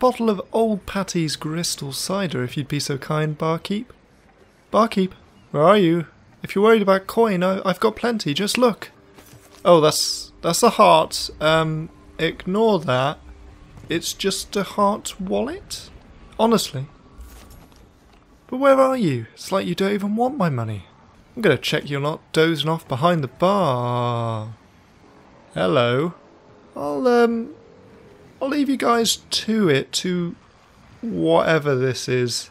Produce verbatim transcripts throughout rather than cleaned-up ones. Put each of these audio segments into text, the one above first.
bottle of Old Patty's Crystal Cider, if you'd be so kind, barkeep. Barkeep, where are you? If you're worried about coin, I, I've got plenty, just look. Oh, that's that's a heart. Um, ignore that. It's just a heart wallet? Honestly. But where are you? It's like you don't even want my money. I'm going to check you're not dozing off behind the bar. Hello. I'll, um... I'll leave you guys to it, to whatever this is.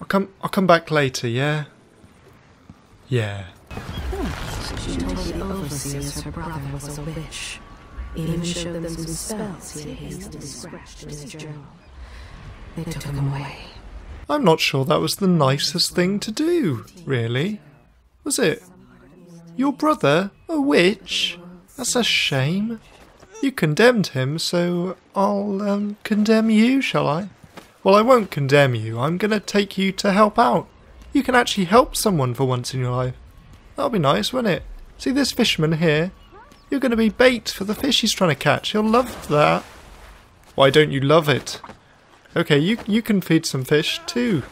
I'll come I'll come back later, yeah? Yeah. She told the overseers her brother was a witch. Even showed them some spells he had hastily scratched in his journal. They took him away. I'm not sure that was the nicest thing to do, really. Was it? Your brother? A witch? That's a shame. You condemned him, so I'll um, condemn you, shall I? Well, I won't condemn you. I'm going to take you to help out. You can actually help someone for once in your life. That'll be nice, won't it? See this fisherman here? You're going to be bait for the fish he's trying to catch. He'll love that. Why don't you love it? Okay, you, you can feed some fish too.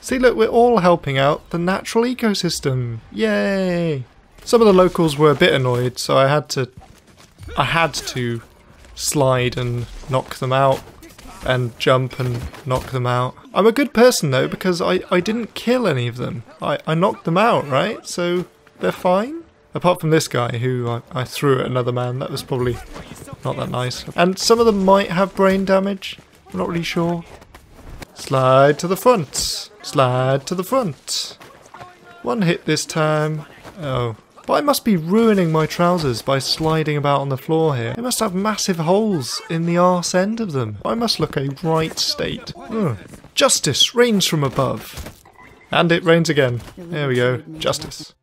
See, look, we're all helping out the natural ecosystem. Yay! Some of the locals were a bit annoyed, so I had to... I had to slide and knock them out, and jump and knock them out. I'm a good person though, because I, I didn't kill any of them. I, I knocked them out, right? So they're fine? Apart from this guy who I, I threw at another man, that was probably not that nice. And some of them might have brain damage, I'm not really sure. Slide to the front, slide to the front. One hit this time. Oh. But I must be ruining my trousers by sliding about on the floor here. They must have massive holes in the arse end of them. I must look a right state. Ugh. Justice rains from above. And it rains again. There we go. Justice.